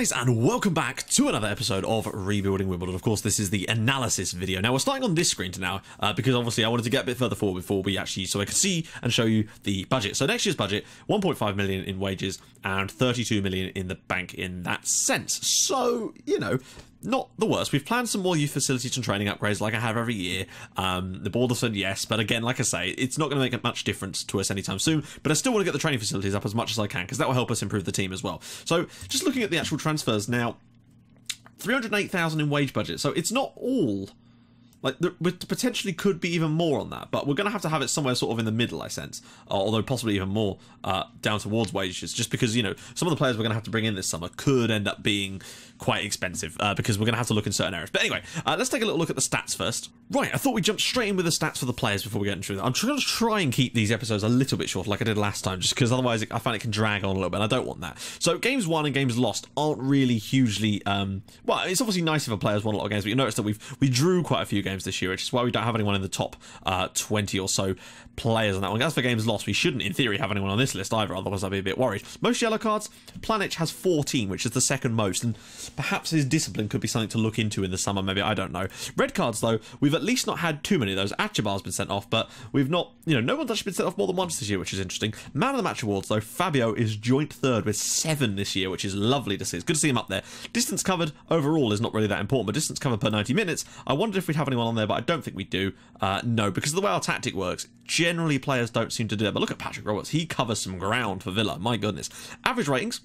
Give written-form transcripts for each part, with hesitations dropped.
guys, and welcome back to another episode of Rebuilding Wimbledon. Of course, this is the analysis video. Now, we're starting on this screen now, because obviously I wanted to get a bit further forward before we actually, so I could see and show you the budget. So next year's budget, 1.5 million in wages and 32 million in the bank in that sense. So, you know, not the worst. We've planned some more youth facilities and training upgrades like I have every year. The board have said yes, but again, like I say, it's not going to make much difference to us anytime soon, but I still want to get the training facilities up as much as I can because that will help us improve the team as well. So just looking at the actual transfers now, 308,000 in wage budget. So it's not all, like, there potentially could be even more on that, but we're going to have it somewhere sort of in the middle, I sense, although possibly even more down towards wages, just because, you know, some of the players we're going to have to bring in this summer could end up being quite expensive because we're going to have to look in certain areas. But anyway, let's take a little look at the stats first. Right, I thought we'd jump straight in with the stats for the players before we get into that. I'm going to try and keep these episodes a little bit short like I did last time, just because otherwise I find it can drag on a little bit, and I don't want that. So games won and games lost aren't really hugely, well, it's obviously nice if a player's won a lot of games, but you notice that we drew quite a few games this year, which is why we don't have anyone in the top 20 or so players on that one. As for games lost, we shouldn't in theory have anyone on this list either, otherwise I'd be a bit worried. Most yellow cards, Planić has 14, which is the second most, and perhaps his discipline could be something to look into in the summer, maybe, I don't know. Red cards though, we've at least not had too many of those. Achibar's been sent off, but we've not, you know, no one's actually been sent off more than once this year, which is interesting. Man of the match awards though, Fabio is joint third with 7 this year, which is lovely to see. It's good to see him up there. Distance covered overall is not really that important, but distance covered per 90 minutes, I wondered if we'd have anyone on there, but I don't think we do. No, because of the way our tactic works, generally players don't seem to do that. But look at Patrick Roberts, he covers some ground for Villa, my goodness. Average ratings,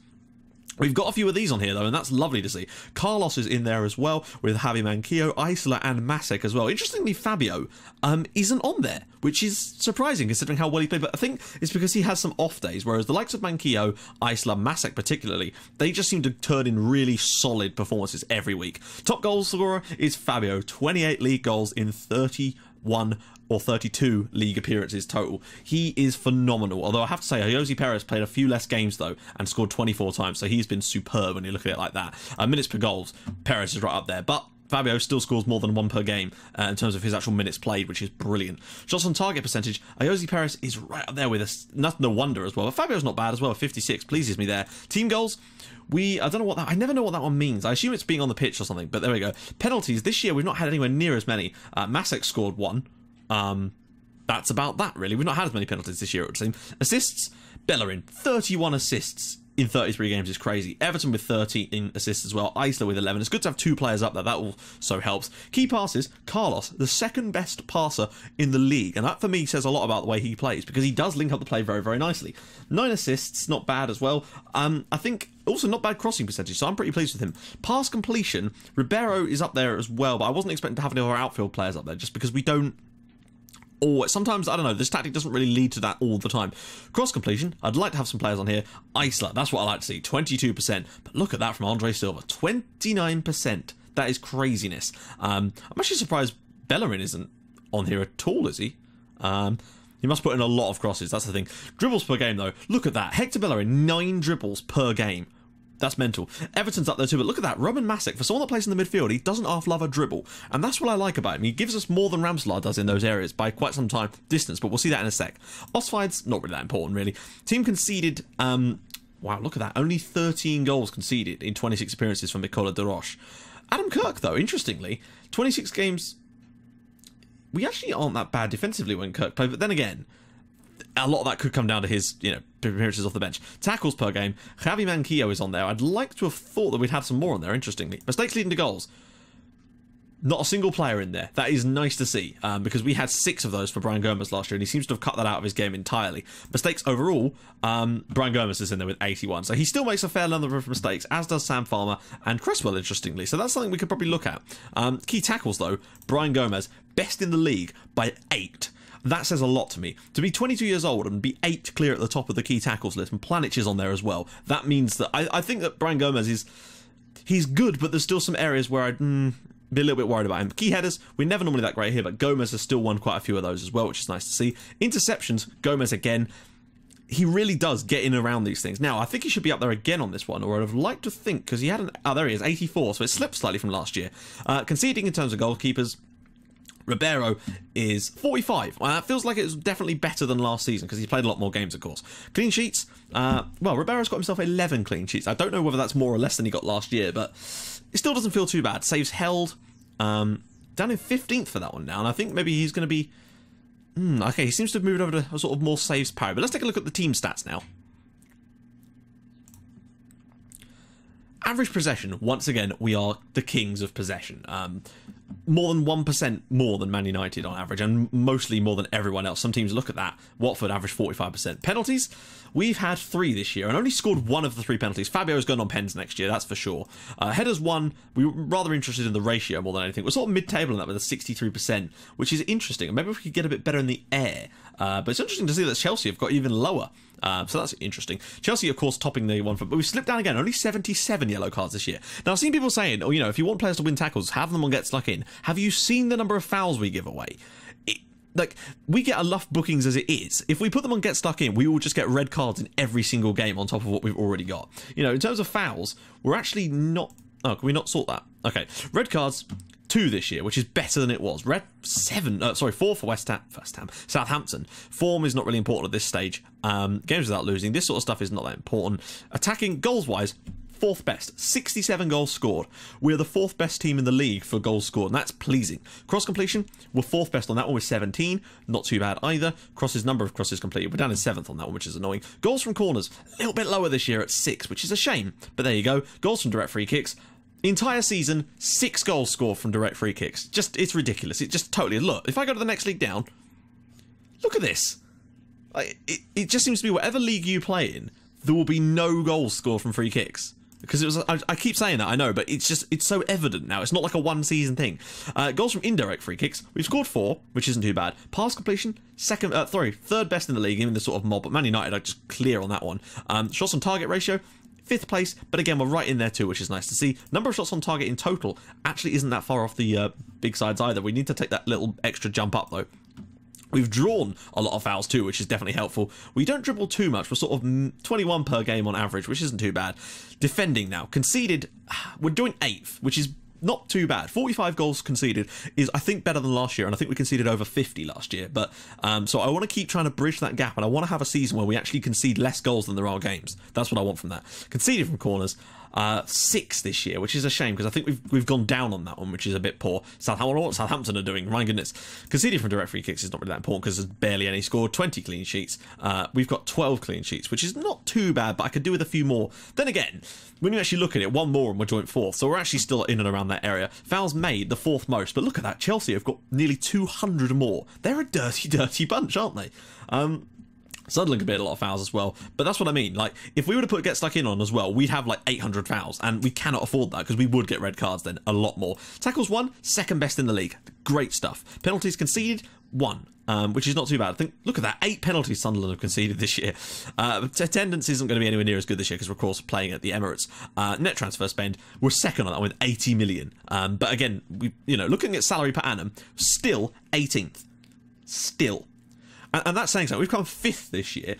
we've got a few of these on here though, and that's lovely to see. Carlos is in there as well, with Javi Manquillo, Isla and Mašek as well. Interestingly, Fabio isn't on there, which is surprising considering how well he played, but I think it's because he has some off days, whereas the likes of Manquillo, Isla, Mašek particularly, they just seem to turn in really solid performances every week. Top goal scorer is Fabio, 28 league goals in 31 or 32 league appearances total. He is phenomenal, although I have to say Josie Perez played a few less games though and scored 24 times, so he's been superb when you look at it like that. Minutes per goals, Perez is right up there, but Fabio still scores more than 1 per game in terms of his actual minutes played, which is brilliant. Shots on target percentage, Josie Perez is right up there with us, nothing to wonder as well, but Fabio's not bad as well, 56, pleases me there. Team goals, I don't know what that, I never know what that one means. I assume it's being on the pitch or something, but there we go. Penalties, this year we've not had anywhere near as many. Mašek scored 1. That's about that really. We've not had as many penalties this year, it would seem. Assists, Bellerin, 31 assists in 33 games is crazy. Everton with 13 assists as well. Isla with 11. It's good to have 2 players up there. That also helps. Key passes, Carlos, the second best passer in the league. And that for me says a lot about the way he plays, because he does link up the play very, very nicely. 9 assists, not bad as well. I think also not bad crossing percentage, so I'm pretty pleased with him. Pass completion, Ribeiro is up there as well, but I wasn't expecting to have any other outfield players up there just because we don't. Or sometimes, I don't know, this tactic doesn't really lead to that all the time. Cross completion, I'd like to have some players on here. Isla, that's what I like to see, 22%. But look at that from Andre Silva, 29%. That is craziness. I'm actually surprised Bellerin isn't on here at all, is he? He must put in a lot of crosses, that's the thing. Dribbles per game, though. Look at that. Hector Bellerin, 9 dribbles per game. That's mental. Everton's up there too, but look at that. Roman Mašek, for someone that plays in the midfield, he doesn't half-love a dribble, and that's what I like about him. He gives us more than Ramselaar does in those areas by quite some time distance, but we'll see that in a sec. Offsides, not really that important, really. Team conceded, wow, look at that. Only 13 goals conceded in 26 appearances from Mikola Deroche. Adam Kirk, though, interestingly, 26 games. We actually aren't that bad defensively when Kirk played, but then again, a lot of that could come down to his, you know, appearances off the bench. Tackles per game, Javi Manquillo is on there. I'd like to have thought that we'd have some more on there, interestingly. Mistakes leading to goals. Not a single player in there. That is nice to see, because we had 6 of those for Brian Gomez last year, and he seems to have cut that out of his game entirely. Mistakes overall, Brian Gomez is in there with 81. So he still makes a fair number of mistakes, as does Sam Farmer and Cresswell, interestingly. So that's something we could probably look at. Key tackles, though, Brian Gomez, best in the league by 8. That says a lot to me. To be 22 years old and be 8 clear at the top of the key tackles list, and Planić is on there as well. That means that I think that Brian Gomez is, he's good, but there's still some areas where I'd be a little bit worried about him. Key headers, we're never normally that great here, but Gomez has still won quite a few of those as well, which is nice to see. Interceptions, Gomez again. He really does get in around these things. Now, I think he should be up there again on this one, or I'd have liked to think, because he had an, oh, there he is, 84, so it slipped slightly from last year. Conceding in terms of goalkeepers, Ribeiro is 45. Well, that feels like it's definitely better than last season because he's played a lot more games, of course. Clean sheets. Well, Ribeiro's got himself 11 clean sheets. I don't know whether that's more or less than he got last year, but it still doesn't feel too bad. Saves held. Down in 15th for that one now, and I think maybe he's going to be... okay, he seems to have moved over to a sort of more saves parity. But let's take a look at the team stats now. Average possession, once again, we are the kings of possession. More than 1% more than Man United on average, and mostly more than everyone else. Some teams look at that. Watford averaged 45%. Penalties, we've had 3 this year and only scored 1 of the 3 penalties. Fabio's going on pens next year, that's for sure. Headers 1, we were rather interested in the ratio more than anything. We're sort of mid-table in that with a 63%, which is interesting. Maybe we could get a bit better in the air. But it's interesting to see that Chelsea have got even lower. So that's interesting. Chelsea, of course, topping the one. But we've slipped down again. Only 77 yellow cards this year. Now, I've seen people saying, oh, you know, if you want players to win tackles, have them on Get Stuck In. Have you seen the number of fouls we give away? Like, we get enough bookings as it is. If we put them on Get Stuck In, we will just get red cards in every single game on top of what we've already got. You know, in terms of fouls, we're actually not... Oh, can we not sort that? Okay. Red cards... 2 this year, which is better than it was. Red 4 for West Ham, Southampton. Form is not really important at this stage. Games without losing, this sort of stuff is not that important. Attacking goals wise, 4th best, 67 goals scored. We're the 4th best team in the league for goals scored, and that's pleasing. Cross completion, we're 4th best on that one with 17, not too bad either. Crosses, number of crosses completed, we're down in 7th on that one, which is annoying. Goals from corners, a little bit lower this year at 6, which is a shame, but there you go. Goals from direct free kicks. Entire season, 6 goals scored from direct free kicks. Just, it's ridiculous. It just totally, look, if I go to the next league down, look at this. It just seems to be whatever league you play in, there will be no goals scored from free kicks. Because it was, I keep saying that, I know, but it's just, it's so evident now. It's not like a one-season thing. Goals from indirect free kicks. We've scored 4, which isn't too bad. Pass completion, 3rd best in the league, even the sort of mob. But Man United are just clear on that one. Shots on target ratio, 5th place, but again, we're right in there too, which is nice to see. Number of shots on target in total actually isn't that far off the big sides either. We need to take that little extra jump up though. We've drawn a lot of fouls too, which is definitely helpful. We don't dribble too much. We're sort of 21 per game on average, which isn't too bad. Defending now. Conceded, we're doing 8th, which is not too bad. 45 goals conceded is, I think, better than last year, and I think we conceded over 50 last year. But so I want to keep trying to bridge that gap, and I want to have a season where we actually concede less goals than there are games. That's what I want from that. Conceded from corners, 6 this year, which is a shame because I think we've gone down on that one, which is a bit poor. Southampton are doing, my goodness. Conceded from direct free kicks is not really that important because there's barely any scored. 20 clean sheets. We've got 12 clean sheets, which is not too bad, but I could do with a few more. Then again, when you actually look at it, 1 more and we're joint 4th, so we're actually still in and around that area. Fouls made, the 4th most, but look at that. Chelsea have got nearly 200 more. They're a dirty, dirty bunch, aren't they? Sunderland could be a lot of fouls as well, but that's what I mean. Like, if we were to put Get Stuck In on as well, we'd have like 800 fouls, and we cannot afford that because we would get red cards then a lot more. Tackles 1, 2nd best in the league. Great stuff. Penalties conceded, 1, which is not too bad. I think, look at that, 8 penalties Sunderland have conceded this year. Attendance isn't going to be anywhere near as good this year because we're, of course, playing at the Emirates. Net transfer spend, we're 2nd on that with 80 million. But again, you know, looking at salary per annum, still 18th. Still. And that's saying something. We've come 5th this year,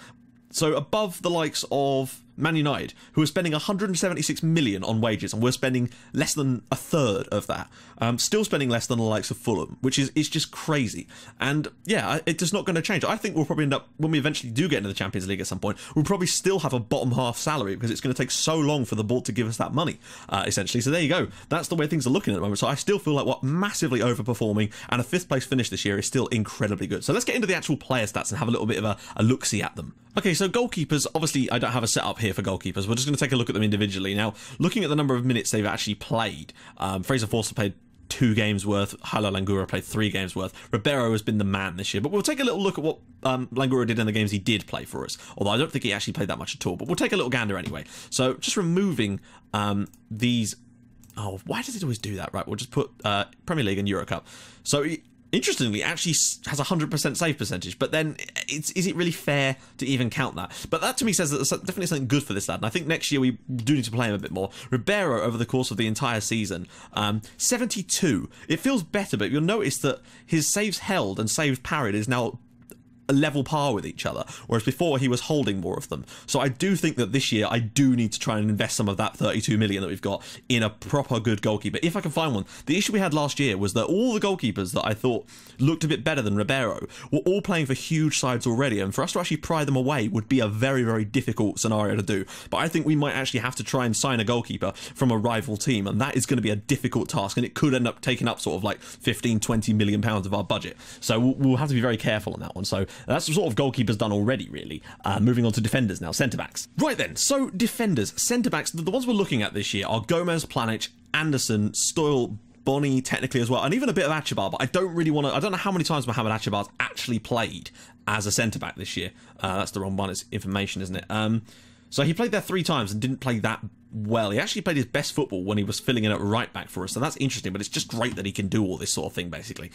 so above the likes of Man United, who are spending 176 million on wages, and we're spending less than a 3rd of that. Still spending less than the likes of Fulham, which is just crazy. And yeah, it's just not going to change. I think we'll probably end up, when we eventually do get into the Champions League at some point, we'll probably still have a bottom half salary because it's going to take so long for the board to give us that money, essentially. So there you go. That's the way things are looking at the moment. So I still feel like we're massively overperforming, and a 5th place finish this year is still incredibly good. So let's get into the actual player stats and have a little bit of a look-see at them. Okay, so goalkeepers, obviously I don't have a setup here for goalkeepers. We're just going to take a look at them individually. Now, looking at the number of minutes they've actually played, Fraser Forster played 2 games worth, Hilo Langura played 3 games worth. Ribeiro has been the man this year, but we'll take a little look at what Langura did in the games he did play for us, although I don't think he actually played that much at all, but we'll take a little gander anyway. So just removing these... Oh, why does it always do that? Right, we'll just put Premier League and Euro Cup. So... Interestingly, actually has 100% save percentage, but then is it really fair to even count that? But that to me says that there's definitely something good for this lad, and I think next year we do need to play him a bit more. Ribeiro, over the course of the entire season, 72. It feels better, but you'll notice that his saves held and saves parried is now level par with each other, whereas before he was holding more of them. So I do think that this year I do need to try and invest some of that 32 million that we've got in a proper good goalkeeper, if I can find one. The issue we had last year was that all the goalkeepers that I thought looked a bit better than Ribeiro were all playing for huge sides already, and for us to actually pry them away would be a very, very difficult scenario to do. But I think we might actually have to try and sign a goalkeeper from a rival team, and that is going to be a difficult task, and it could end up taking up sort of like 15, 20 million pounds of our budget. So we'll have to be very careful on that one. So that's the sort of goalkeepers done already, really. Moving on to defenders now, centre-backs. Right then, so defenders, centre-backs, the ones we're looking at this year are Gomez, Planić, Anderson, Stoyle, Bonny technically as well, and even a bit of Achibar, but I don't really want to... I don't know how many times Muhammad Achibar's actually played as a centre-back this year. That's the wrong one. It's information, isn't it? So he played there 3 times and didn't play that well. He actually played his best football when he was filling in at right back for us, so that's interesting, but it's just great that he can do all this sort of thing, basically.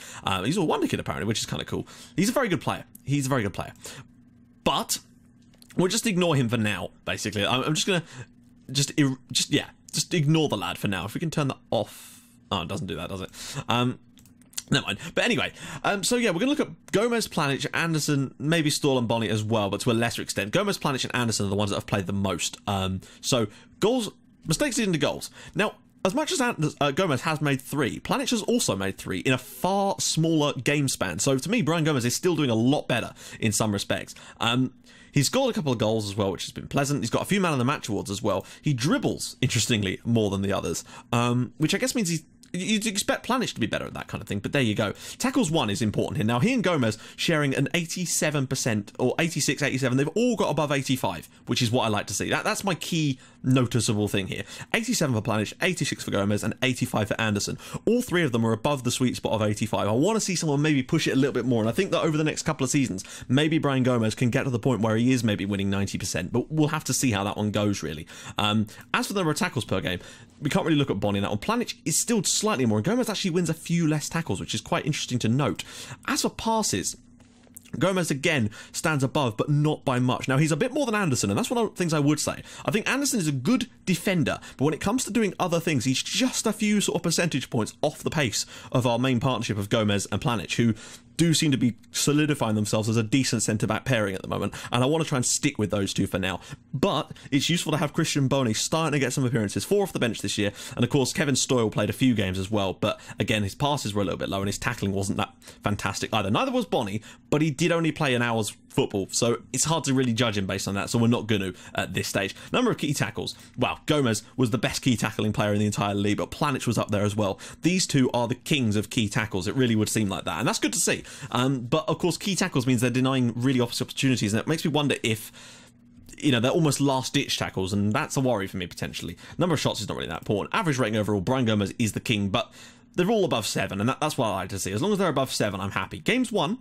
He's a wonder kid, apparently, which is kind of cool. He's a very good player. He's a very good player. But we'll just ignore him for now, basically. I'm just going to... Just ignore the lad for now. If we can turn that off... Oh, it doesn't do that, does it? Never mind. But anyway, so yeah, we're going to look at Gomez, Planić, Anderson, maybe Stoyle and Bonny as well, but to a lesser extent. Gomez, Planić and Anderson are the ones that have played the most. So goals, mistakes leading to goals. Now, as much as Gomez has made 3, Planić has also made 3 in a far smaller game span. So to me, Brian Gomez is still doing a lot better in some respects. He's scored a couple of goals as well, which has been pleasant. He's got a few man of the match awards as well. He dribbles, interestingly, more than the others, which I guess means he's... You'd expect Planić to be better at that kind of thing, but there you go. Tackles won is important here. Now, he and Gomez sharing an 87% or 86, 87. They've all got above 85, which is what I like to see. That's my key noticeable thing here. 87 for Planić, 86 for Gomez, and 85 for Anderson. All 3 of them are above the sweet spot of 85. I want to see someone maybe push it a little bit more, and I think that over the next couple of seasons, maybe Brian Gomez can get to the point where he is maybe winning 90%, but we'll have to see how that one goes, really. As for the number of tackles per game, we can't really look at Bonny in that one. Planić is still slightly more, and Gomez actually wins a few less tackles, which is quite interesting to note. As for passes, Gomez again stands above, but not by much. Now, he's a bit more than Anderson, and that's one of the things I would say. I think Anderson is a good defender, but when it comes to doing other things, he's just a few sort of percentage points off the pace of our main partnership of Gomez and Planić, who do seem to be solidifying themselves as a decent centre-back pairing at the moment, and I want to try and stick with those 2 for now. But it's useful to have Christian Bonny starting to get some appearances, 4 off the bench this year, and of course Kevin Stoyle played a few games as well, but again his passes were a little bit low and his tackling wasn't that fantastic either. Neither was Bonny, but he did only play an hour's football, so it's hard to really judge him based on that, so we're not going to at this stage. Number of key tackles. Wow, Gomez was the best key tackling player in the entire league, but Planić was up there as well. These 2 are the kings of key tackles, it really would seem like that, and that's good to see. But of course key tackles means they're denying really opportunities, and it makes me wonder if, you know, they're almost last-ditch tackles, and that's a worry for me potentially. Number of shots is not really that important. Average rating overall, Brian Gomez is the king, but they're all above 7, and that's what I like to see. As long as they're above 7, I'm happy. Games won.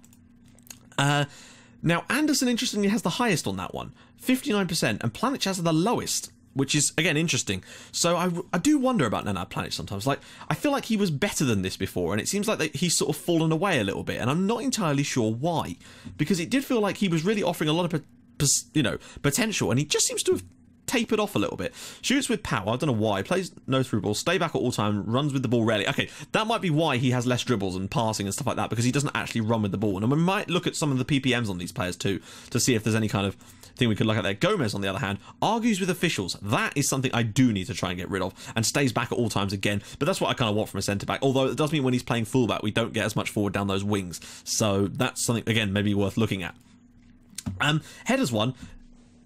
Now Anderson interestingly has the highest on that one, 59%, and Planić has the lowest, which is, again, interesting. So I do wonder about Nenad Planić sometimes. Like, I feel like he was better than this before, and it seems like he's sort of fallen away a little bit, and I'm not entirely sure why, because it did feel like he was really offering a lot of, you know, potential, and he just seems to have tapered off a little bit. Shoots with power, I don't know why. Plays no through ball, stay back at all time, runs with the ball rarely. Okay, that might be why he has less dribbles and passing and stuff like that, because he doesn't actually run with the ball. And we might look at some of the PPMs on these players too, to see if there's any kind of thing we could look at there. Gomez, on the other hand, argues with officials. That is something I do need to try and get rid of, and stays back at all times again. But that's what I kind of want from a centre-back, although it does mean when he's playing full-back, we don't get as much forward down those wings. So that's something, again, maybe worth looking at. Headers one.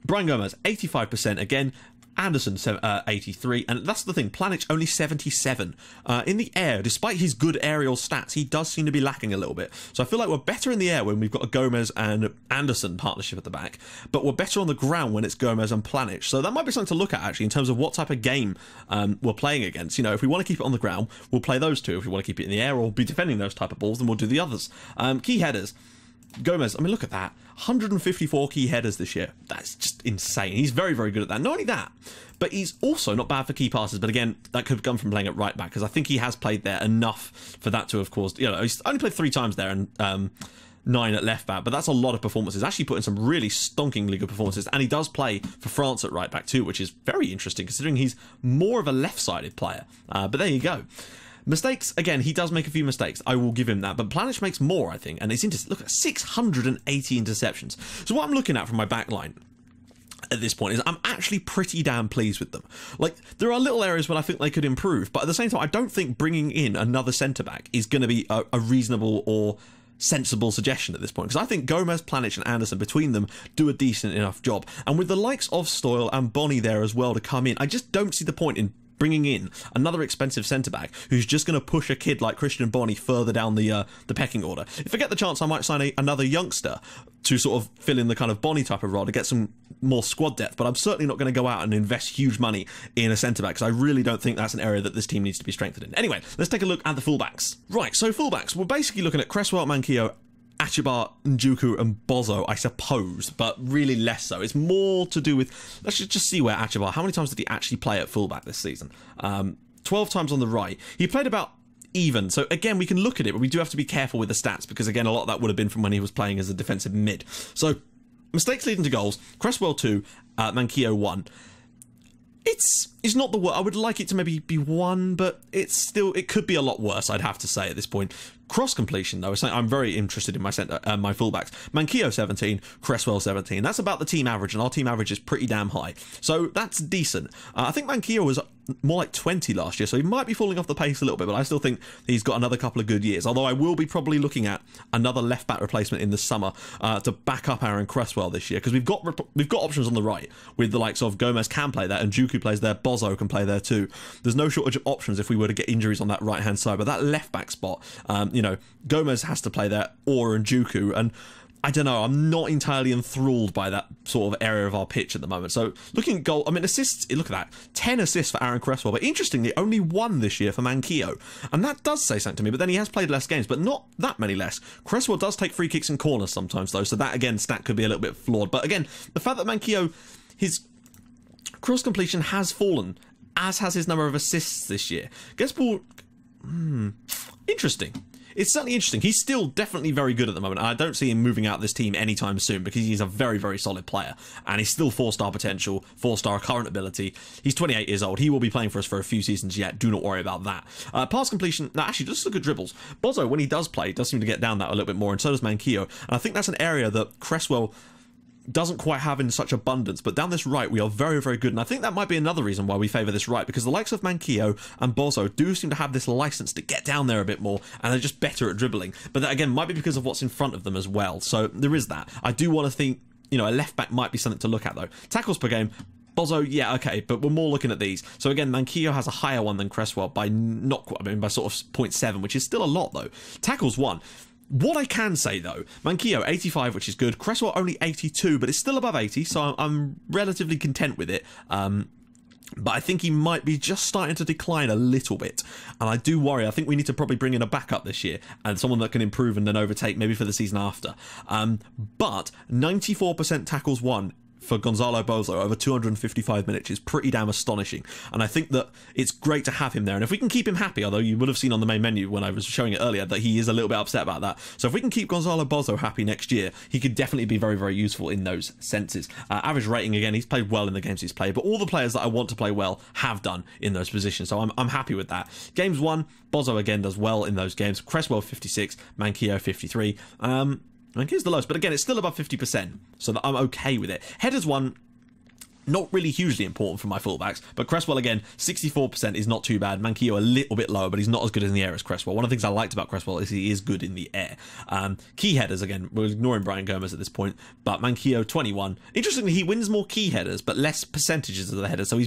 Brian Gomez, 85% again, Anderson, 83, and that's the thing, Planić only 77. In the air, despite his good aerial stats, he does seem to be lacking a little bit. So I feel like we're better in the air when we've got a Gomez and Anderson partnership at the back, but we're better on the ground when it's Gomez and Planić. So that might be something to look at, actually, in terms of what type of game we're playing against. You know, if we want to keep it on the ground, we'll play those 2. If we want to keep it in the air or be defending those type of balls, then we'll do the others. Key headers. Gomez, I mean, look at that. 154 key headers this year. That's just insane. He's very, very good at that. Not only that, but he's also not bad for key passes. But again, that could come from playing at right back, because I think he has played there enough for that to have caused... You know, he's only played 3 times there, and 9 at left back, but that's a lot of performances. Actually put in some really stonkingly good performances, and he does play for France at right back too, which is very interesting, considering he's more of a left-sided player. But there you go. Mistakes, again, he does make a few mistakes. I will give him that. But Planić makes more, I think. And it's look at 680 interceptions. So what I'm looking at from my back line at this point is I'm actually pretty damn pleased with them. Like, there are little areas where I think they could improve. But at the same time, I don't think bringing in another centre-back is going to be a reasonable or sensible suggestion at this point, because I think Gomez, Planić and Anderson between them do a decent enough job, and with the likes of Stoyle and Bonny there as well to come in, I just don't see the point in bringing in another expensive centre-back who's just going to push a kid like Christian Bonny further down the pecking order. If I get the chance, I might sign another youngster to sort of fill in the kind of Bonny type of role to get some more squad depth, but I'm certainly not going to go out and invest huge money in a centre-back, because I really don't think that's an area that this team needs to be strengthened in. Anyway, let's take a look at the fullbacks. Right, so fullbacks, we're basically looking at Cresswell, Manquillo, Achibar, Njuku and Bozo, I suppose, but really less so. It's more to do with, let's just see where Achibar, how many times did he actually play at fullback this season? 12 times on the right. He played about even. So again, we can look at it, but we do have to be careful with the stats, because again, a lot of that would have been from when he was playing as a defensive mid. So mistakes leading to goals, Cresswell 2, Manquillo 1. It's not the worst. I would like it to maybe be 1, but it could be a lot worse, I'd have to say at this point. Cross completion though, I'm very interested in my my fullbacks. Manquillo 17, Cresswell 17. That's about the team average, and our team average is pretty damn high, so that's decent. I think Manquillo was more like 20 last year, so he might be falling off the pace a little bit, but I still think he's got another couple of good years, although I will be probably looking at another left back replacement in the summer to back up Aaron Cresswell this year, because we've got options on the right with the likes of Gomez can play there, and Njuku plays there, Bozo can play there too. There's no shortage of options if we were to get injuries on that right hand side, but that left back spot, you know, Gomez has to play there or Njuku, and I don't know, I'm not entirely enthralled by that sort of area of our pitch at the moment. So looking at goal, I mean assists, look at that, 10 assists for Aaron Cresswell, but interestingly only 1 this year for Manquillo, and that does say something to me, but then he has played less games, but not that many less. Cresswell does take free kicks and corners sometimes though, so that again stat could be a little bit flawed, but again the fact that Manquillo, his cross completion has fallen, as has his number of assists this year. Gets ball, interesting. It's certainly interesting. He's still definitely very good at the moment. I don't see him moving out of this team anytime soon, because he's a very, very solid player. And he's still 4-star potential, 4-star current ability. He's 28 years old. He will be playing for us for a few seasons yet. Do not worry about that. Pass completion. Now, actually, just look at dribbles. Bozo, when he does play, does seem to get down that a little bit more. And so does Manquillo. And I think that's an area that Cresswell doesn't quite have in such abundance, but down this right we are very, very good, and I think that might be another reason why we favour this right, because the likes of Manquillo and Bozo do seem to have this licence to get down there a bit more, and they're just better at dribbling, but that again might be because of what's in front of them as well, so there is that. I do want to think, you know, a left back might be something to look at though. Tackles per game, Bozo, yeah, okay, but we're more looking at these. So again, Manquillo has a higher one than Cresswell by not quite, I mean by sort of 0.7, which is still a lot though. Tackles 1. What I can say, though, Manquillo, 85, which is good. Cresswell, only 82, but it's still above 80, so I'm relatively content with it. But I think he might be just starting to decline a little bit. And I do worry. I think we need to probably bring in a backup this year and someone that can improve and then overtake maybe for the season after. But 94% tackles won for Gonzalo Bozo over 255 minutes is pretty damn astonishing, and I think that it's great to have him there, and if we can keep him happy, although you would have seen on the main menu when I was showing it earlier that he is a little bit upset about that, so if we can keep Gonzalo Bozo happy next year, he could definitely be very, very useful in those senses. Average rating, again, he's played well in the games he's played, but all the players that I want to play well have done in those positions, so I'm happy with that. Games won, Bozo again does well in those games. Cresswell 56, Manquillo 53, I think it's the lowest, but again, it's still above 50%, so that I'm okay with it. Headers 1, not really hugely important for my fullbacks, but Cresswell, again, 64% is not too bad. Manquillo a little bit lower, but he's not as good in the air as Cresswell. One of the things I liked about Cresswell is he is good in the air. Key headers, again, we're ignoring Brian Gomez at this point, but Manquillo, 21. Interestingly, he wins more key headers, but less percentages of the headers, so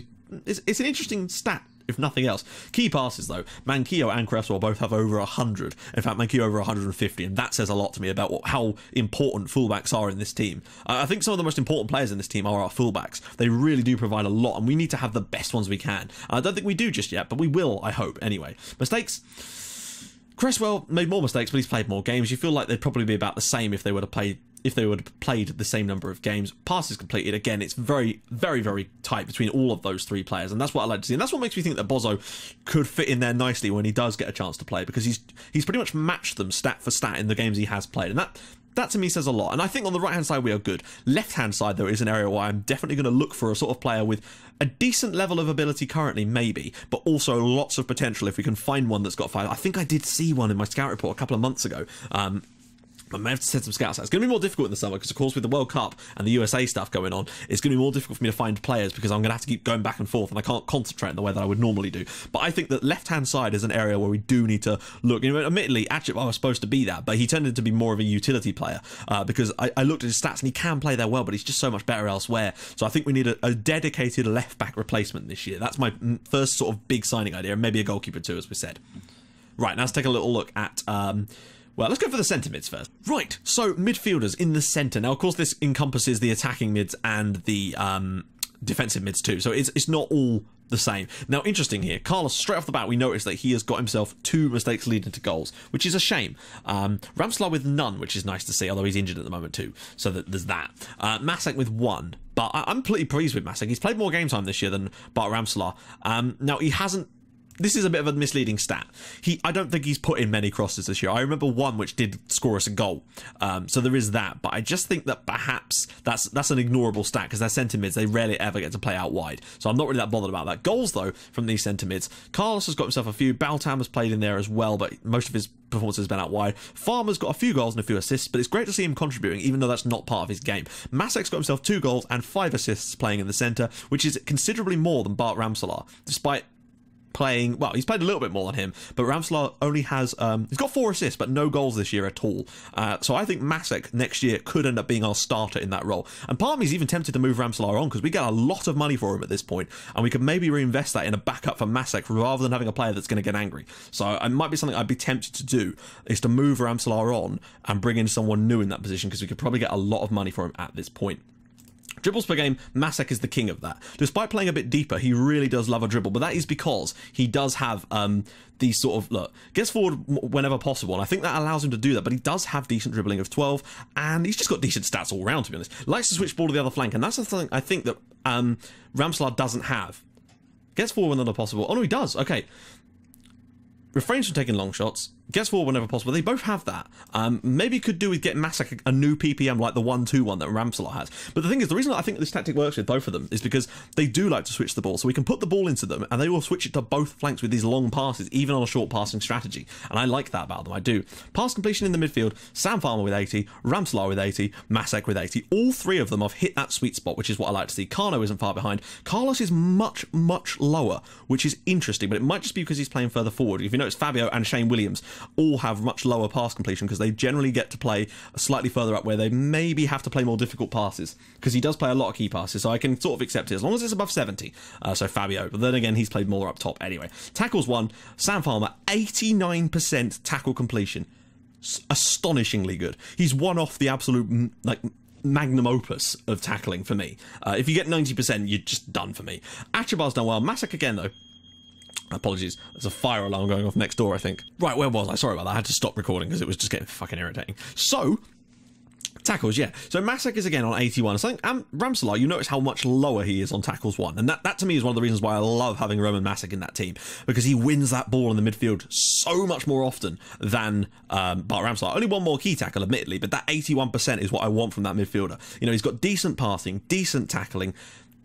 it's an interesting stat, if nothing else. Key passes, though, Manquillo and Cresswell both have over 100. In fact, Manquillo over 150, and that says a lot to me about how important fullbacks are in this team. I think some of the most important players in this team are our fullbacks. They really do provide a lot, and we need to have the best ones we can. I don't think we do just yet, but we will, I hope, anyway. Mistakes? Cresswell made more mistakes, but he's played more games. You feel like they'd probably be about the same if they were to play, if they would have played the same number of games. Passes completed, again, it's very, very, very tight between all of those three players, and that's what I like to see, and that's what makes me think that Bozo could fit in there nicely when he does get a chance to play, because he's pretty much matched them stat for stat in the games he has played, and that That to me says a lot. And I think on the right-hand side, we are good. Left-hand side, though, is an area where I'm definitely going to look for a sort of player with a decent level of ability currently, maybe, but also lots of potential if we can find one that's got five. I think I did see one in my scout report a couple of months ago. I may have to send some scouts out. It's going to be more difficult in the summer because, of course, with the World Cup and the USA stuff going on, it's going to be more difficult for me to find players because I'm going to have to keep going back and forth and I can't concentrate in the way that I would normally do. But I think that left-hand side is an area where we do need to look. You know, admittedly, Achibar was supposed to be that, but he tended to be more of a utility player because I looked at his stats and he can play there well, but he's just so much better elsewhere. So I think we need a dedicated left-back replacement this year. That's my first sort of big signing idea, and maybe a goalkeeper too, as we said. Right, now let's take a little look at... Well, let's go for the centre mids first. Right, so midfielders in the centre. Now, of course, this encompasses the attacking mids and the defensive mids too. So it's not all the same. Now, interesting here, Carlos, straight off the bat, we noticed that he has got himself 2 mistakes leading to goals, which is a shame. Ramselaar with none, which is nice to see, although he's injured at the moment too. So there's that. Mašek with 1, but I'm pretty pleased with Mašek. He's played more game time this year than Bart Ramselaar. Now, he hasn't... This is a bit of a misleading stat. I don't think he's put in many crosses this year. I remember one which did score us a goal. So there is that. But I just think that perhaps that's an ignorable stat because they're centre mids. They rarely ever get to play out wide. So I'm not really that bothered about that. Goals, though, from these centre mids. Carlos has got himself a few. Baltam has played in there as well, but most of his performance has been out wide. Farmer's got a few goals and a few assists, but it's great to see him contributing, even though that's not part of his game. Masek's got himself 2 goals and 5 assists playing in the centre, which is considerably more than Bart Ramselaar, despite... playing well, he's played a little bit more than him, but Ramselaar only has he's got 4 assists but no goals this year at all. So I think Mašek next year could end up being our starter in that role, and part of me's even tempted to move Ramselaar on because we get a lot of money for him at this point, and we could maybe reinvest that in a backup for Mašek rather than having a player that's going to get angry. So it might be something I'd be tempted to do, is to move Ramselaar on and bring in someone new in that position because we could probably get a lot of money for him at this point. Dribbles per game, Mašek is the king of that. Despite playing a bit deeper, he really does love a dribble, but that is because he does have these sort of, look, gets forward whenever possible, and I think that allows him to do that, but he does have decent dribbling of 12, and he's just got decent stats all round, to be honest. Likes to switch ball to the other flank, and that's the thing I think that Ramselaar doesn't have. Gets forward whenever possible. Oh, no, he does. Okay. Refrains from taking long shots, gets forward whenever possible. They both have that. Maybe could do with getting Mašek a new PPM like the 1-2-1 that Ramselaar has. But the thing is, the reason I think this tactic works with both of them is because they do like to switch the ball. So we can put the ball into them and they will switch it to both flanks with these long passes, even on a short passing strategy. And I like that about them, I do. Pass completion in the midfield, Sam Farmer with 80, Ramselaar with 80, Mašek with 80. All 3 of them have hit that sweet spot, which is what I like to see. Carno isn't far behind. Carlos is much, much lower, which is interesting, but it might just be because he's playing further forward. If you know, it's Fabio and Shane Williams all have much lower pass completion because they generally get to play slightly further up where they maybe have to play more difficult passes, because he does play a lot of key passes, so I can sort of accept it as long as it's above 70. So Fabio, but then again, he's played more up top anyway. Tackles won, Sam Farmer, 89% tackle completion. Astonishingly good. He's one off the absolute, like, magnum opus of tackling for me. If you get 90%, you're just done for me. Achibar's done well. Mašek again, though. Apologies, there's a fire alarm going off next door, I think. Right, where was I? Sorry about that, I had to stop recording because it was just getting fucking irritating. So, tackles, yeah. So Mašek is again on 81. So I think Ramselaar, you notice how much lower he is on tackles one. And that to me is one of the reasons why I love having Roman Mašek in that team, because he wins that ball in the midfield so much more often than Bart Ramselaar. Only one more key tackle, admittedly, but that 81% is what I want from that midfielder. You know, he's got decent passing, decent tackling,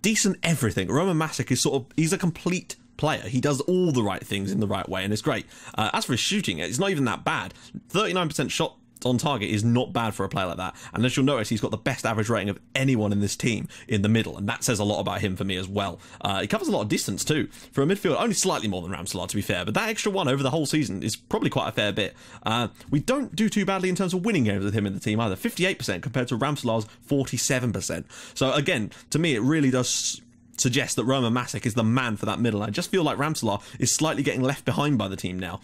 decent everything. Roman Mašek is sort of, he's a complete player. He does all the right things in the right way, and it's great. As for his shooting, it's not even that bad. 39% shot on target is not bad for a player like that. And as you'll notice, he's got the best average rating of anyone in this team in the middle, and that says a lot about him for me as well. He covers a lot of distance too. For a midfielder, only slightly more than Ramselaar, to be fair, but that extra one over the whole season is probably quite a fair bit. We don't do too badly in terms of winning games with him in the team either. 58% compared to Ramselaar's 47%. So again, to me, it really does suggest that Roman Mašek is the man for that middle. I just feel like Ramselaar is slightly getting left behind by the team now,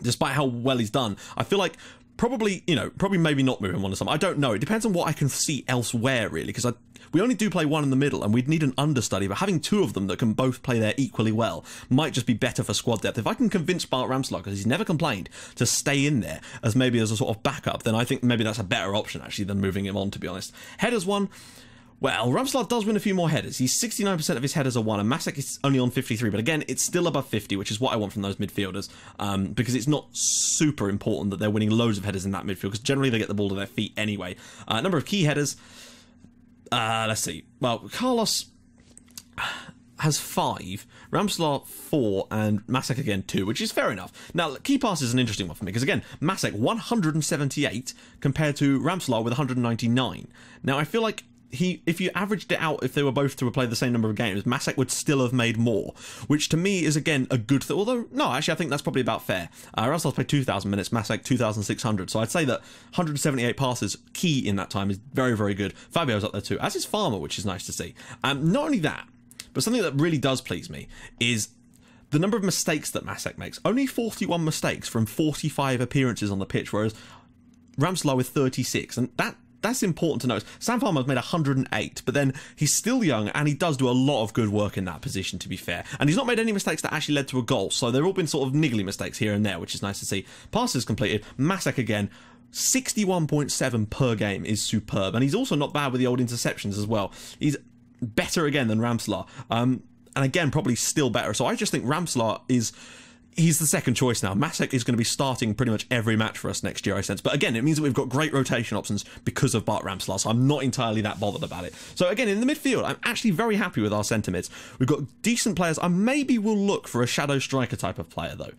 despite how well he's done. I feel like probably, you know, probably maybe not moving on to something. I don't know. It depends on what I can see elsewhere, really, because we only do play one in the middle, and we'd need an understudy, but having 2 of them that can both play there equally well might just be better for squad depth. If I can convince Bart Ramselaar, because he's never complained, to stay in there as maybe as a sort of backup, then I think maybe that's a better option, actually, than moving him on, to be honest. Headers one. Well, Ramselaar does win a few more headers. He's 69% of his headers are one, and Mašek is only on 53, but again, it's still above 50, which is what I want from those midfielders, because it's not super important that they're winning loads of headers in that midfield, because generally they get the ball to their feet anyway. Number of key headers, let's see. Well, Carlos has 5, Ramselaar 4, and Mašek again 2, which is fair enough. Now, key pass is an interesting one for me, because again, Mašek 178 compared to Ramselaar with 199. Now, I feel like if you averaged it out, if they were both to play the same number of games, Mašek would still have made more, which to me is again a good thing. Although, no, actually I think that's probably about fair. Ramselaar's played 2,000 minutes, Mašek 2,600, so I'd say that 178 passes key in that time is very, very good. Fabio's up there too, as is Farmer, which is nice to see. Not only that, but something that really does please me is the number of mistakes that Mašek makes. Only 41 mistakes from 45 appearances on the pitch, whereas Ramselaar with 36, and that's important to notice. Sam Farmer's made 108, but then he's still young, and he does do a lot of good work in that position, to be fair. And he's not made any mistakes that actually led to a goal, so they've all been sort of niggly mistakes here and there, which is nice to see. Passes completed, Mašek again, 61.7 per game is superb, and he's also not bad with the old interceptions as well. He's better again than Ramselaar, and again, probably still better. So I just think Ramselaar is... he's the second choice now. Mašek is going to be starting pretty much every match for us next year, I sense. But again, it means that we've got great rotation options because of Bart Ramselaar, so I'm not entirely that bothered about it. So again, in the midfield, I'm actually very happy with our centre mids. We've got decent players. I maybe will look for a shadow striker type of player, though.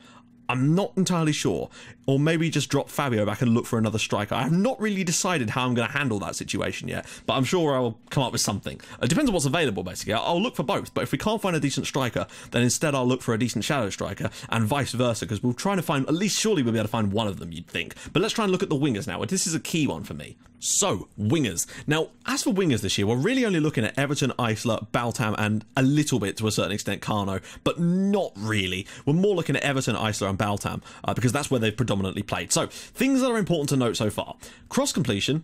I'm not entirely sure. Or maybe just drop Fabio back and look for another striker. I have not really decided how I'm going to handle that situation yet, but I'm sure I'll come up with something. It depends on what's available, basically. I'll look for both, but if we can't find a decent striker, then instead I'll look for a decent shadow striker, and vice versa, because we'll try to find, at least surely we'll be able to find one of them, you'd think. But let's try and look at the wingers now. This is a key one for me. So, wingers. Now, as for wingers this year, we're really only looking at Everton, Isla, Baltam, and a little bit, to a certain extent, Carno, but not really. We're more looking at Everton, Isla, and Baltam, because that's where they've predominantly played. So, things that are important to note so far. Cross completion,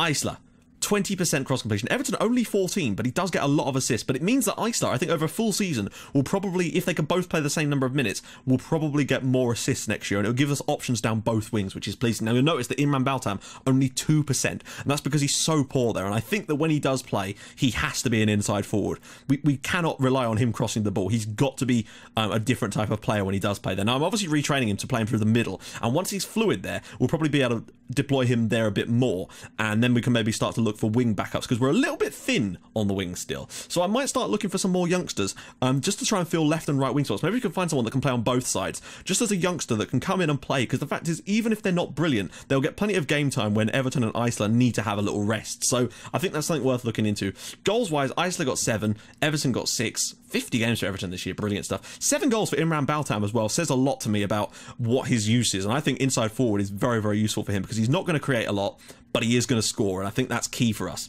Isla, 20% cross completion. Everton only 14, but he does get a lot of assists. But it means that Isla, I think over a full season, will probably, if they can both play the same number of minutes, will probably get more assists next year. And it'll give us options down both wings, which is pleasing. Now, you'll notice that Imran Baltam only 2%. And that's because he's so poor there. And I think that when he does play, he has to be an inside forward. We cannot rely on him crossing the ball. He's got to be a different type of player when he does play there. Now, I'm obviously retraining him to play him through the middle. And once he's fluid there, we'll probably be able to deploy him there a bit more. And then we can maybe start to look for wing backups, because we're a little bit thin on the wing still. So I might start looking for some more youngsters just to try and fill left and right wing spots. Maybe we can find someone that can play on both sides, just as a youngster that can come in and play, because the fact is, even if they're not brilliant, they'll get plenty of game time when Everton and Isla need to have a little rest. So I think that's something worth looking into. Goals wise, Isla got 7, Everton got 6. 50 games for Everton this year, brilliant stuff. 7 goals for Imran Baltam as well says a lot to me about what his use is, and I think inside forward is very, very useful for him, because he's not going to create a lot, but he is going to score, and I think that's key for us.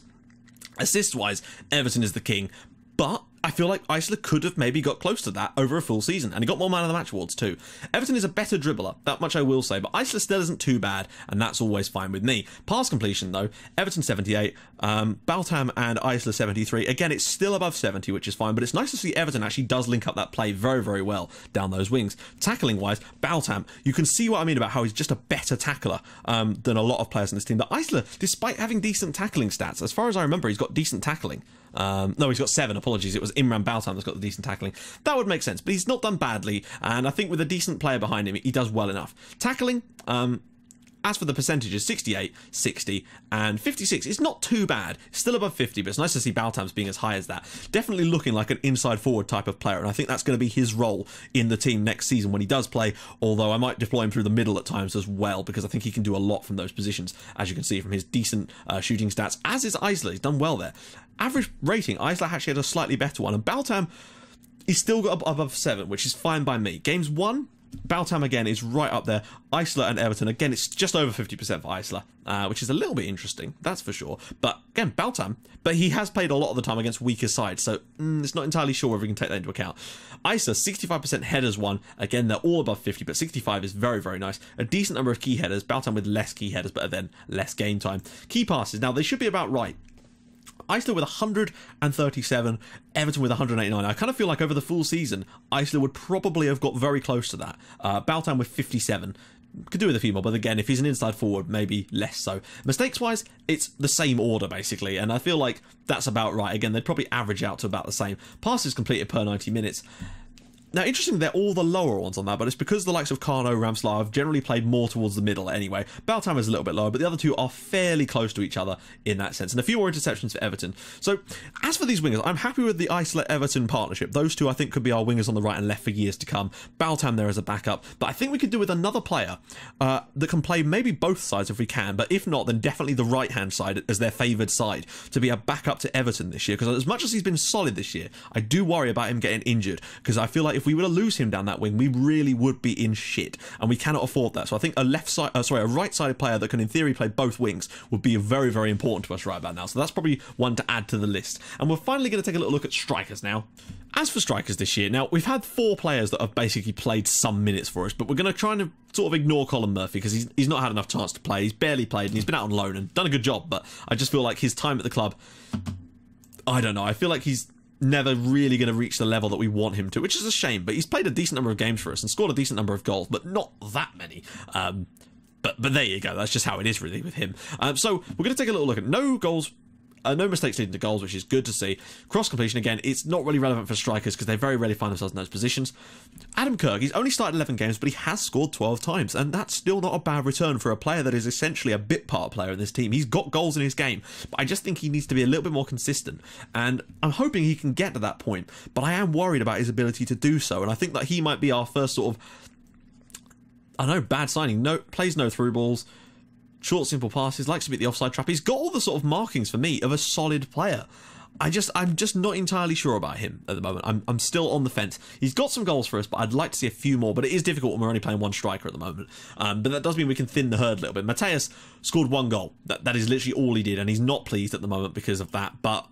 Assist-wise, Everton is the king, but I feel like Isla could have maybe got close to that over a full season, and he got more Man of the Match awards too. Everton is a better dribbler, that much I will say, but Isla still isn't too bad, and that's always fine with me. Pass completion though, Everton 78, Baltam and Isla 73. Again, it's still above 70, which is fine, but it's nice to see Everton actually does link up that play very, very well down those wings. Tackling wise, Baltam, you can see what I mean about how he's just a better tackler than a lot of players in this team. But Isla, despite having decent tackling stats, as far as I remember, he's got decent tackling. No, he's got 7, apologies. It was Imran Baltam that's got the decent tackling. That would make sense, but he's not done badly, and I think with a decent player behind him, he does well enough. Tackling, as for the percentages, 68, 60, and 56. It's not too bad. Still above 50, but it's nice to see Baltam's being as high as that. Definitely looking like an inside forward type of player, and I think that's going to be his role in the team next season when he does play, although I might deploy him through the middle at times as well, because I think he can do a lot from those positions, as you can see from his decent shooting stats, as is Isla. He's done well there. Average rating, Isla actually had a slightly better one, and Baltam, he's still got above 7, which is fine by me. Games 1... Baltam again is right up there. Isla and Everton, again, it's just over 50% for Isla, which is a little bit interesting, that's for sure. But again, Baltam, but he has played a lot of the time against weaker sides, so it's not entirely sure whether we can take that into account. Isla, 65% headers won. Again, they're all above 50, but 65 is very, very nice. A decent number of key headers. Baltam with less key headers, but then less game time. Key passes, now they should be about right. Isla with 137, Everton with 189. I kind of feel like over the full season, Isla would probably have got very close to that. Baltam with 57, Could do with a few more, but again, if he's an inside forward, maybe less so. Mistakes-wise, it's the same order, basically, and I feel like that's about right. Again, they'd probably average out to about the same. Passes completed per 90 minutes. Now, interestingly, they're all the lower ones on that, but it's because the likes of Carno, Ramselaar have generally played more towards the middle anyway. Baltam is a little bit lower, but the other two are fairly close to each other in that sense. And a few more interceptions for Everton. So, as for these wingers, I'm happy with the Isla-Everton partnership. Those two, I think, could be our wingers on the right and left for years to come. Baltam there as a backup. But I think we could do with another player that can play maybe both sides if we can, but if not, then definitely the right-hand side as their favoured side to be a backup to Everton this year. Because as much as he's been solid this year, I do worry about him getting injured, because I feel like if we were to lose him down that wing, we really would be in shit, and we cannot afford that. So I think a right-sided player that can in theory play both wings would be very, very important to us right about now. So that's probably one to add to the list. And we're finally going to take a little look at strikers now. As for strikers this year, now we've had four players that have basically played some minutes for us, but we're going to try and sort of ignore Colin Murphy because he's not had enough chance to play. He's barely played, and he's been out on loan and done a good job. But I just feel like his time at the club, I don't know. I feel like he's never really going to reach the level that we want him to, which is a shame, but he's played a decent number of games for us and scored a decent number of goals, but not that many. But there you go. That's just how it is really with him. So we're going to take a little look at no goals, no mistakes leading to goals, which is good to see. Cross completion, again, it's not really relevant for strikers because they very rarely find themselves in those positions. Adam Kirk, he's only started 11 games, but he has scored 12 times, and that's still not a bad return for a player that is essentially a bit part player in this team. He's got goals in his game, but I just think he needs to be a little bit more consistent, and I'm hoping he can get to that point, but I am worried about his ability to do so, and I think that he might be our first sort of, I don't know, bad signing. No, plays no through balls. Short, simple passes, likes to beat the offside trap. He's got all the sort of markings for me of a solid player. I'm just not entirely sure about him at the moment. I'm still on the fence. He's got some goals for us, but I'd like to see a few more. But it is difficult when we're only playing one striker at the moment. But that does mean we can thin the herd a little bit. Mateus scored one goal. That is literally all he did, and he's not pleased at the moment because of that. But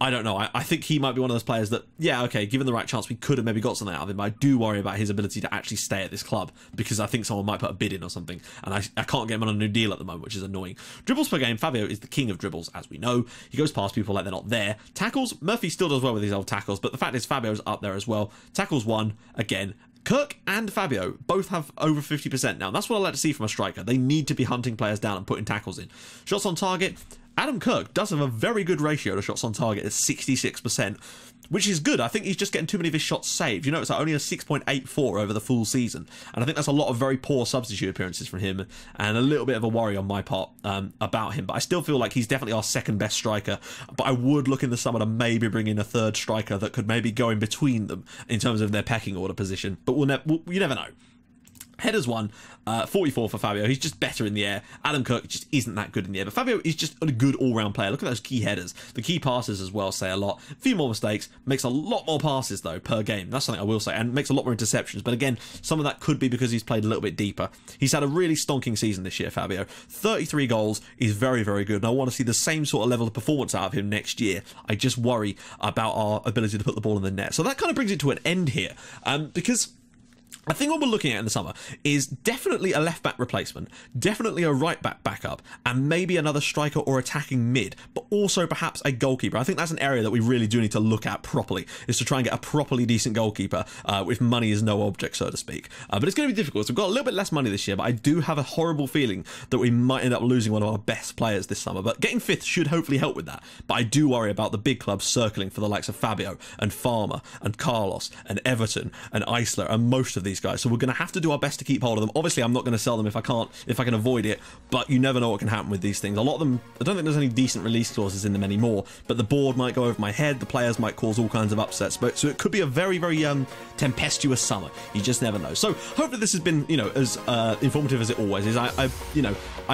I don't know. I think he might be one of those players that, yeah, okay, given the right chance, we could have maybe got something out of him. But I do worry about his ability to actually stay at this club because I think someone might put a bid in or something. And I can't get him on a new deal at the moment, which is annoying. Dribbles per game. Fabio is the king of dribbles, as we know. He goes past people like they're not there. Tackles. Murphy still does well with his old tackles, but the fact is Fabio's up there as well. Tackles one, again. Kirk and Fabio both have over 50% now. That's what I like to see from a striker. They need to be hunting players down and putting tackles in. Shots on target. Adam Kirk does have a very good ratio to shots on target at 66%, which is good. I think he's just getting too many of his shots saved. You know, it's like only a 6.84 over the full season. And I think that's a lot of very poor substitute appearances from him and a little bit of a worry on my part about him. But I still feel like he's definitely our second best striker. But I would look in the summer to maybe bring in a third striker that could maybe go in between them in terms of their pecking order position. But you never know. Headers one, 44 for Fabio. He's just better in the air. Adam Kirk just isn't that good in the air. But Fabio is just a good all-round player. Look at those key headers. The key passes as well say a lot. A few more mistakes. Makes a lot more passes, though, per game. That's something I will say. And makes a lot more interceptions. But again, some of that could be because he's played a little bit deeper. He's had a really stonking season this year, Fabio. 33 goals is very, very good. And I want to see the same sort of level of performance out of him next year. I just worry about our ability to put the ball in the net. So that kind of brings it to an end here. Because I think what we're looking at in the summer is definitely a left-back replacement, definitely a right-back backup, and maybe another striker or attacking mid, but also perhaps a goalkeeper. I think that's an area that we really do need to look at properly, is to try and get a properly decent goalkeeper if money is no object, so to speak. But it's going to be difficult. So we've got a little bit less money this year, but I do have a horrible feeling that we might end up losing one of our best players this summer. But getting fifth should hopefully help with that. But I do worry about the big clubs circling for the likes of Fabio and Farmer and Carlos and Everton and Isla and most of these guys, so we're going to have to do our best to keep hold of them. Obviously, I'm not going to sell them if I can avoid it, but you never know what can happen with these things. A lot of them, I don't think there's any decent release clauses in them anymore, but the board might go over my head, the players might cause all kinds of upsets, but so it could be a very, very tempestuous summer. You just never know. So hopefully this has been, you know, as informative as it always is. I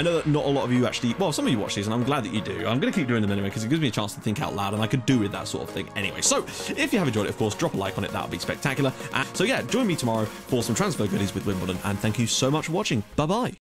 know that not a lot of you actually, well, some of you watch these, and I'm glad that you do. I'm going to keep doing them anyway because it gives me a chance to think out loud, and I could do with that sort of thing anyway. So if you have enjoyed it, of course, drop a like on it. That would be spectacular. And so yeah, join me tomorrow for some transfer goodies with Wimbledon, and thank you so much for watching. Bye bye.